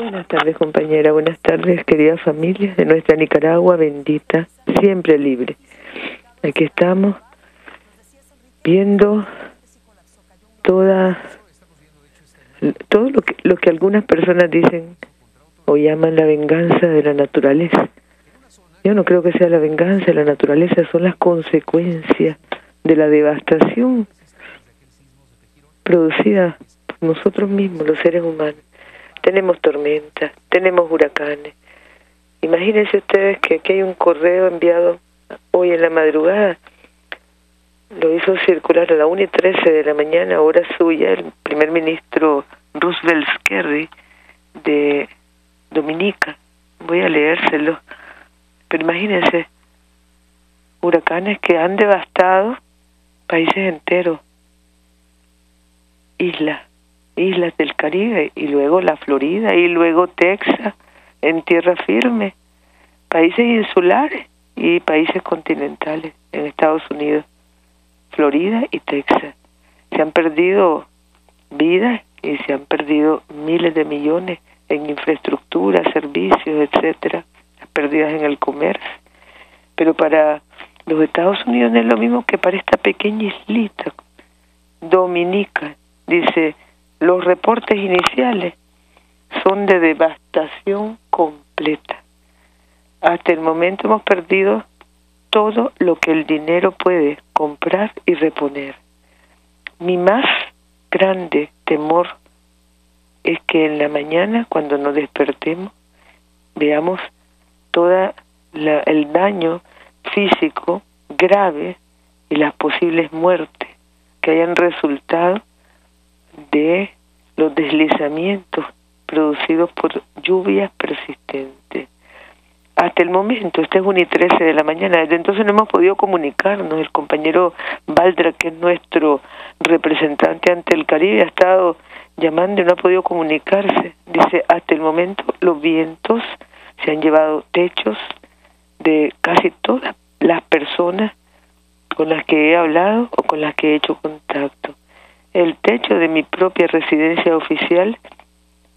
Buenas tardes, compañera. Buenas tardes, querida familia de nuestra Nicaragua bendita, siempre libre. Aquí estamos viendo todo lo que algunas personas dicen o llaman la venganza de la naturaleza. Yo no creo que sea la venganza de la naturaleza, son las consecuencias de la devastación producida por nosotros mismos, los seres humanos. Tenemos tormentas, tenemos huracanes. Imagínense ustedes que aquí hay un correo enviado hoy en la madrugada, lo hizo circular a la 1:13 de la mañana, hora suya, el primer ministro Roosevelt Skerrit de Dominica. Voy a leérselo. Pero imagínense, huracanes que han devastado países enteros, islas del Caribe, y luego la Florida, y luego Texas, en tierra firme, países insulares y países continentales en Estados Unidos, Florida y Texas. Se han perdido vidas y se han perdido miles de millones en infraestructura, servicios, etcétera, las pérdidas en el comercio. Pero para los Estados Unidos no es lo mismo que para esta pequeña islita, Dominica. Dice, los reportes iniciales son de devastación completa. Hasta el momento hemos perdido todo lo que el dinero puede comprar y reponer. Mi más grande temor es que en la mañana, cuando nos despertemos, veamos todo el daño físico grave y las posibles muertes que hayan resultado de los deslizamientos producidos por lluvias persistentes. Hasta el momento, este es 1:13 de la mañana, desde entonces no hemos podido comunicarnos. El compañero Baldra, que es nuestro representante ante el Caribe, ha estado llamando y no ha podido comunicarse. Dice, hasta el momento los vientos se han llevado techos de casi todas las personas con las que he hablado o con las que he hecho contacto. El techo de mi propia residencia oficial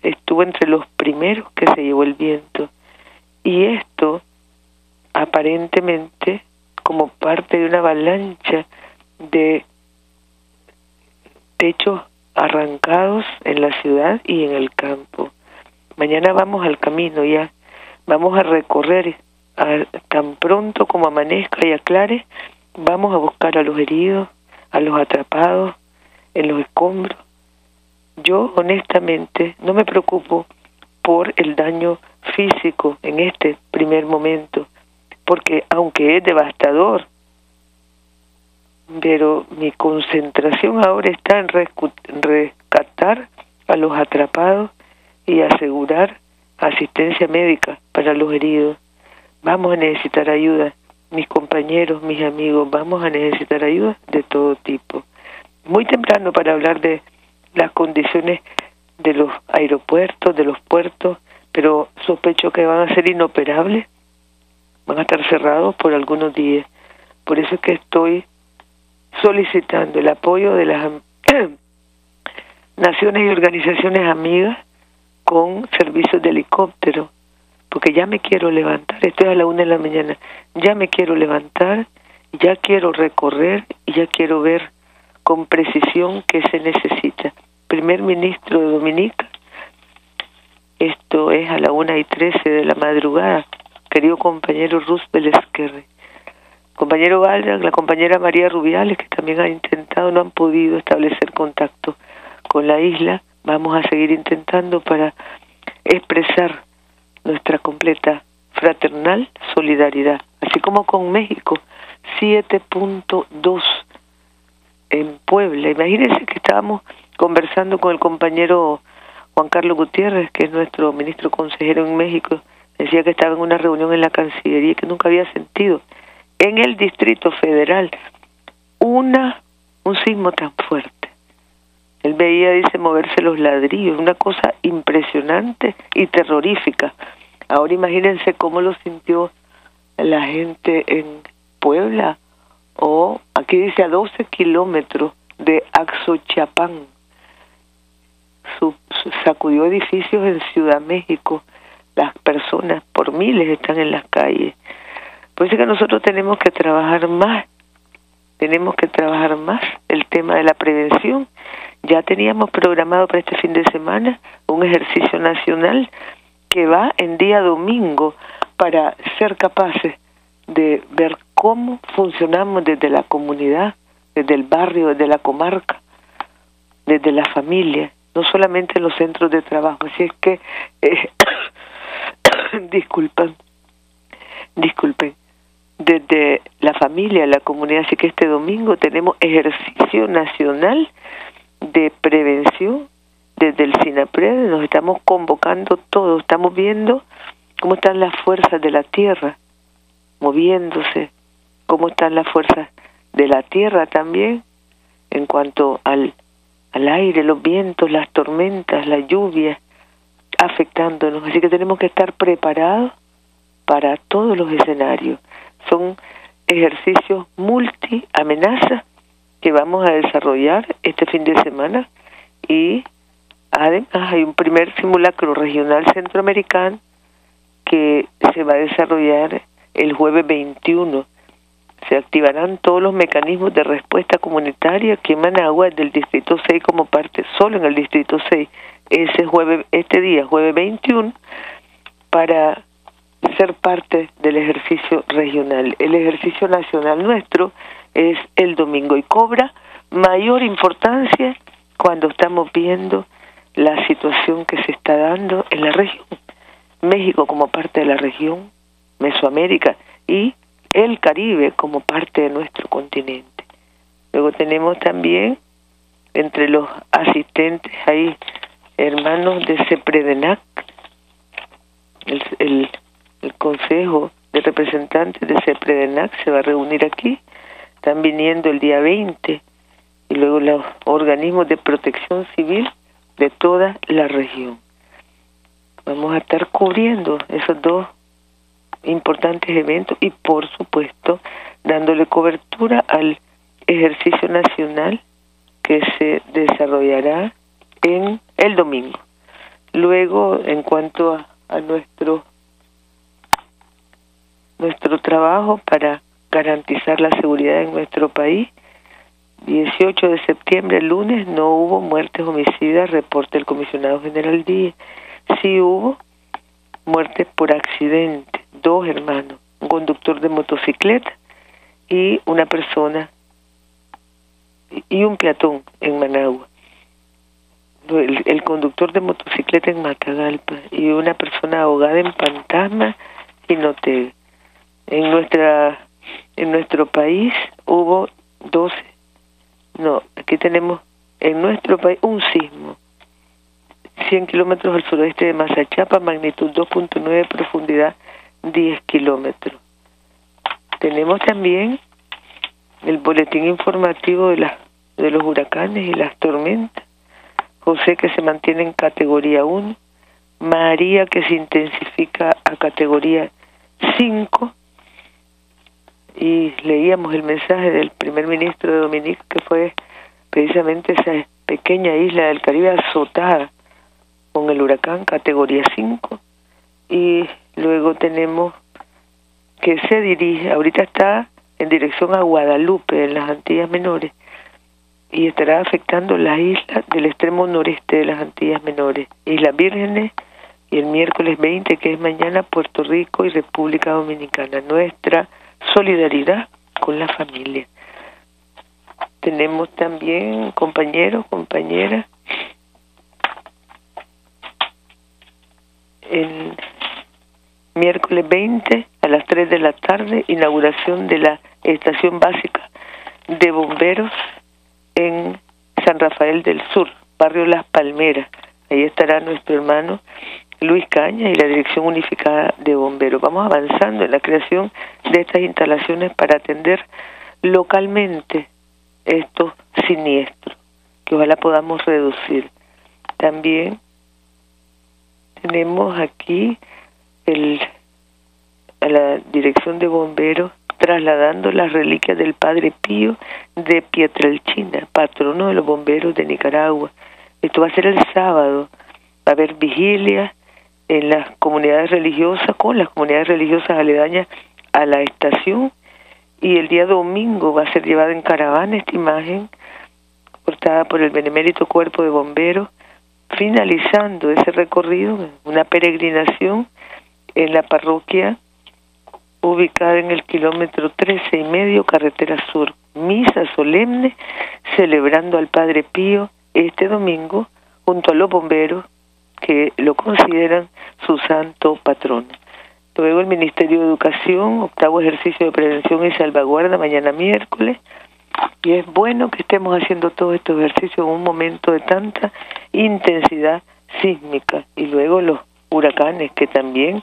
estuvo entre los primeros que se llevó el viento. Y esto, aparentemente, como parte de una avalancha de techos arrancados en la ciudad y en el campo. Mañana vamos al camino ya, vamos a recorrer, tan pronto como amanezca y aclare, vamos a buscar a los heridos, a los atrapados en los escombros. Yo, honestamente, no me preocupo por el daño físico en este primer momento, porque aunque es devastador, pero mi concentración ahora está en rescatar a los atrapados y asegurar asistencia médica para los heridos. Vamos a necesitar ayuda, mis compañeros, mis amigos, vamos a necesitar ayuda de todo tipo. Muy temprano para hablar de las condiciones de los aeropuertos, de los puertos, pero sospecho que van a ser inoperables, van a estar cerrados por algunos días. Por eso es que estoy solicitando el apoyo de las naciones y organizaciones amigas con servicios de helicóptero, porque ya me quiero levantar, estoy a la 1:00 de la mañana, ya me quiero levantar, ya quiero recorrer y ya quiero ver con precisión que se necesita. Primer ministro de Dominica, esto es a la 1:13 de la madrugada, querido compañero Roosevelt Skerrit, compañero Baldra, la compañera María Rubiales, que también ha intentado, no han podido establecer contacto con la isla. Vamos a seguir intentando para expresar nuestra completa fraternal solidaridad, así como con México. 7.2 en Puebla. Imagínense que estábamos conversando con el compañero Juan Carlos Gutiérrez, que es nuestro ministro consejero en México. Decía que estaba en una reunión en la Cancillería, que nunca había sentido en el Distrito Federal un sismo tan fuerte. Él veía, dice, moverse los ladrillos, una cosa impresionante y terrorífica. Ahora imagínense cómo lo sintió la gente en Puebla, o aquí dice a 12 kilómetros de Axochiapán, sacudió edificios en Ciudad México. Las personas por miles están en las calles. Por eso que nosotros tenemos que trabajar más. Tenemos que trabajar más el tema de la prevención. Ya teníamos programado para este fin de semana un ejercicio nacional que va en día domingo para ser capaces de ver cómo funcionamos desde la comunidad, desde el barrio, desde la comarca, desde la familia, no solamente en los centros de trabajo. Así es que, disculpen, desde la familia, la comunidad. Así que este domingo tenemos ejercicio nacional de prevención desde el SINAPRED. Nos estamos convocando todos, estamos viendo cómo están las fuerzas de la tierra moviéndose, cómo están las fuerzas de la tierra también en cuanto al aire, los vientos, las tormentas, las lluvias afectándonos. Así que tenemos que estar preparados para todos los escenarios. Son ejercicios multi-amenazas que vamos a desarrollar este fin de semana, y además hay un primer simulacro regional centroamericano que se va a desarrollar el jueves 21. Se activarán todos los mecanismos de respuesta comunitaria que en Managua, del Distrito 6 como parte, solo en el Distrito 6, ese jueves, este día, jueves 21, para ser parte del ejercicio regional. El ejercicio nacional nuestro es el domingo y cobra mayor importancia cuando estamos viendo la situación que se está dando en la región. México como parte de la región, Mesoamérica y el Caribe como parte de nuestro continente. Luego tenemos también entre los asistentes ahí hermanos de CEPREDENAC, el Consejo de Representantes de CEPREDENAC se va a reunir aquí. Están viniendo el día 20, y luego los organismos de protección civil de toda la región. Vamos a estar cubriendo esos dos importantes eventos y, por supuesto, dándole cobertura al ejercicio nacional que se desarrollará en el domingo. Luego, en cuanto a nuestro trabajo para garantizar la seguridad en nuestro país, 18 de septiembre, el lunes, no hubo muertes homicidas, reporta el comisionado general Díaz. Sí hubo muertes por accidente, 2 hermanos, un conductor de motocicleta y una persona y un peatón en Managua. El conductor de motocicleta en Matagalpa y una persona ahogada en Pantasma y Notel. En nuestro país hubo 12. No, aquí tenemos en nuestro país un sismo. 100 kilómetros al suroeste de Mazachapa, magnitud 2.9, profundidad 10 kilómetros. Tenemos también el boletín informativo de los huracanes y las tormentas. José, que se mantiene en categoría 1. María, que se intensifica a categoría 5. Y leíamos el mensaje del primer ministro de Dominica, que fue precisamente esa pequeña isla del Caribe azotada con el huracán categoría 5. Y luego tenemos que se dirige, ahorita está en dirección a Guadalupe, en las Antillas Menores, y estará afectando las islas del extremo noreste de las Antillas Menores, Islas Vírgenes, y el miércoles 20, que es mañana, Puerto Rico y República Dominicana. Nuestra solidaridad con la familia. Tenemos también, compañeros, compañeras, el miércoles 20 a las 3 de la tarde, inauguración de la estación básica de bomberos en San Rafael del Sur, barrio Las Palmeras. Ahí estará nuestro hermano Luis Caña y la Dirección Unificada de Bomberos. Vamos avanzando en la creación de estas instalaciones para atender localmente estos siniestros, que ojalá podamos reducir. También tenemos aquí a la Dirección de Bomberos trasladando las reliquias del Padre Pío de Pietrelchina, patrono de los bomberos de Nicaragua, Esto va a ser el sábado. Va a haber vigilia en las comunidades religiosas, con las comunidades religiosas aledañas a la estación, y el día domingo va a ser llevada en caravana esta imagen, portada por el Benemérito Cuerpo de Bomberos, finalizando ese recorrido, una peregrinación en la parroquia ubicada en el kilómetro 13,5, carretera sur. Misa solemne, celebrando al Padre Pío este domingo, junto a los bomberos, que lo consideran su santo patrón. Luego el Ministerio de Educación, octavo ejercicio de prevención y salvaguarda, mañana miércoles. Y es bueno que estemos haciendo todos estos ejercicios en un momento de tanta intensidad sísmica. Y luego los huracanes, que también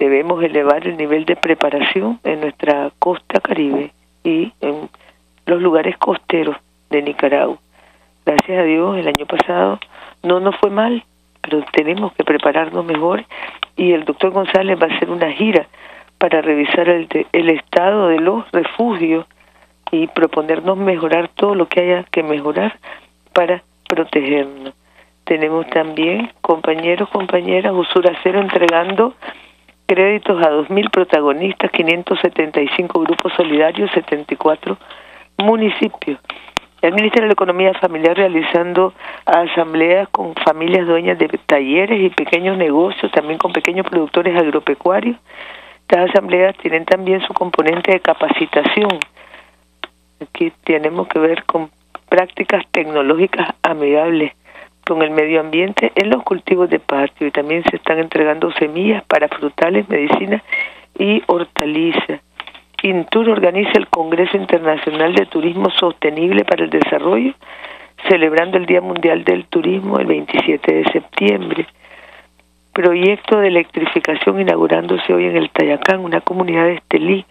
debemos elevar el nivel de preparación en nuestra costa caribe y en los lugares costeros de Nicaragua. Gracias a Dios, el año pasado no nos fue mal, pero tenemos que prepararnos mejor, y el doctor González va a hacer una gira para revisar el estado de los refugios y proponernos mejorar todo lo que haya que mejorar para protegernos. Tenemos también, compañeros, compañeras, Usura Cero entregando créditos a 2.000 protagonistas, 575 grupos solidarios, 74 municipios. El Ministerio de Economía Familiar realizando asambleas con familias dueñas de talleres y pequeños negocios, también con pequeños productores agropecuarios. Estas asambleas tienen también su componente de capacitación. Aquí tenemos que ver con prácticas tecnológicas amigables con el medio ambiente en los cultivos de patio, y también se están entregando semillas para frutales, medicinas y hortalizas. Intur organiza el Congreso Internacional de Turismo Sostenible para el Desarrollo, celebrando el Día Mundial del Turismo el 27 de septiembre. Proyecto de electrificación inaugurándose hoy en el Tayacán, una comunidad de Estelí,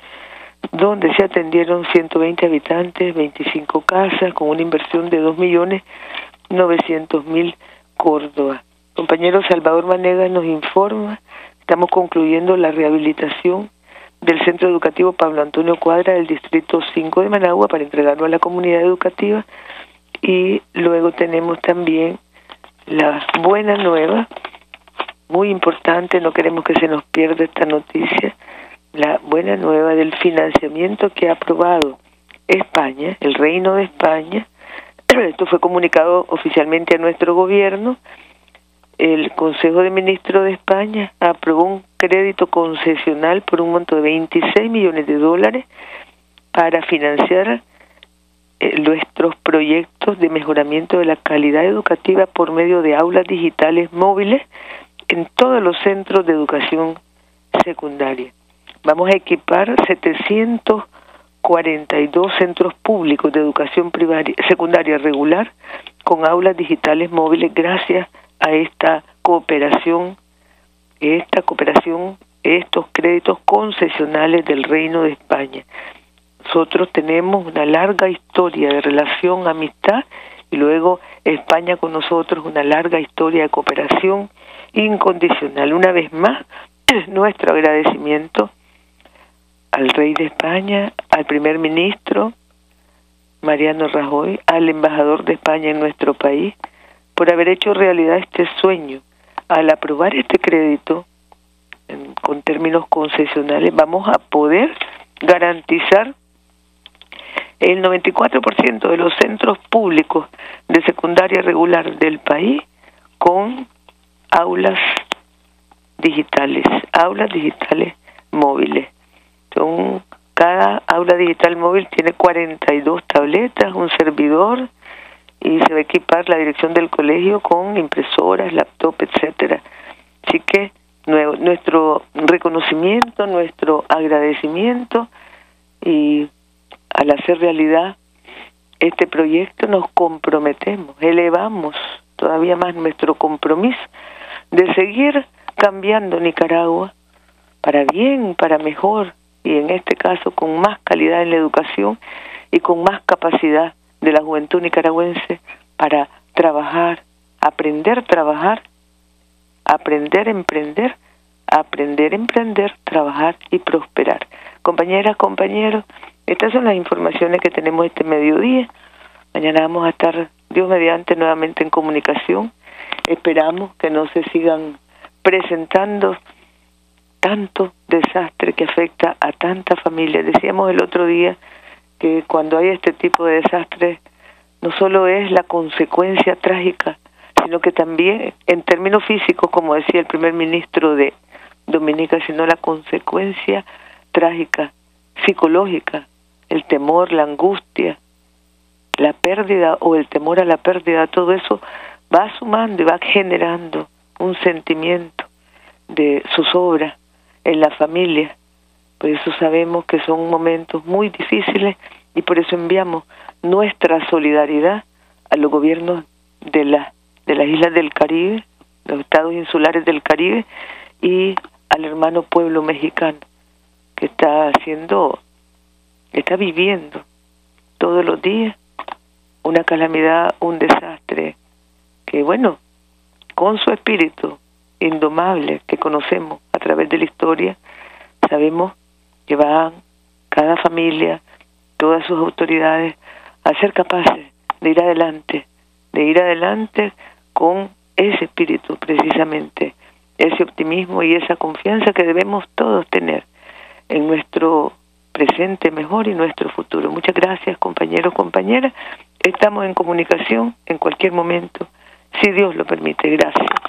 donde se atendieron 120 habitantes, 25 casas, con una inversión de 2.900.000 córdobas. Compañero Salvador Manegas nos informa, estamos concluyendo la rehabilitación del Centro Educativo Pablo Antonio Cuadra del Distrito 5 de Managua para entregarlo a la comunidad educativa, y luego tenemos también la buena nueva, muy importante, no queremos que se nos pierda esta noticia, la buena nueva del financiamiento que ha aprobado España, el Reino de España. Esto fue comunicado oficialmente a nuestro gobierno. El Consejo de Ministros de España aprobó un crédito concesional por un monto de $26 millones para financiar nuestros proyectos de mejoramiento de la calidad educativa por medio de aulas digitales móviles en todos los centros de educación secundaria. Vamos a equipar 742 centros públicos de educación primaria, secundaria regular con aulas digitales móviles gracias a esta cooperación, estos créditos concesionales del Reino de España. Nosotros tenemos una larga historia de relación, amistad, y luego España con nosotros, una larga historia de cooperación incondicional. Una vez más, nuestro agradecimiento al Rey de España, al Primer Ministro Mariano Rajoy, al Embajador de España en nuestro país, por haber hecho realidad este sueño. Al aprobar este crédito con términos concesionales, vamos a poder garantizar el 94% de los centros públicos de secundaria regular del país con aulas digitales móviles. Entonces, cada aula digital móvil tiene 42 tabletas, un servidor, y se va a equipar la dirección del colegio con impresoras, laptop, etcétera. Así que nuestro reconocimiento, nuestro agradecimiento, y al hacer realidad este proyecto nos comprometemos, elevamos todavía más nuestro compromiso de seguir cambiando Nicaragua para bien, para mejor, y en este caso con más calidad en la educación y con más capacidad de la juventud nicaragüense para trabajar, aprender, emprender, trabajar y prosperar. Compañeras, compañeros, estas son las informaciones que tenemos este mediodía. Mañana vamos a estar Dios mediante, nuevamente en comunicación. Esperamos que no se sigan presentando tanto desastre que afecta a tantas familias. Decíamos el otro día que cuando hay este tipo de desastres, no solo es la consecuencia trágica, sino que también en términos físicos, como decía el primer ministro de Dominica, sino la consecuencia trágica, psicológica, el temor, la angustia, la pérdida o el temor a la pérdida, todo eso va sumando y va generando un sentimiento de zozobra en la familia. Por eso sabemos que son momentos muy difíciles y por eso enviamos nuestra solidaridad a los gobiernos de las islas del Caribe, los estados insulares del Caribe, y al hermano pueblo mexicano que está viviendo todos los días una calamidad, un desastre que, bueno, con su espíritu indomable que conocemos a través de la historia, sabemos que van cada familia, todas sus autoridades, a ser capaces de ir adelante con ese espíritu precisamente, ese optimismo y esa confianza que debemos todos tener en nuestro presente mejor y nuestro futuro. Muchas gracias, compañeros, compañeras. Estamos en comunicación en cualquier momento, si Dios lo permite. Gracias.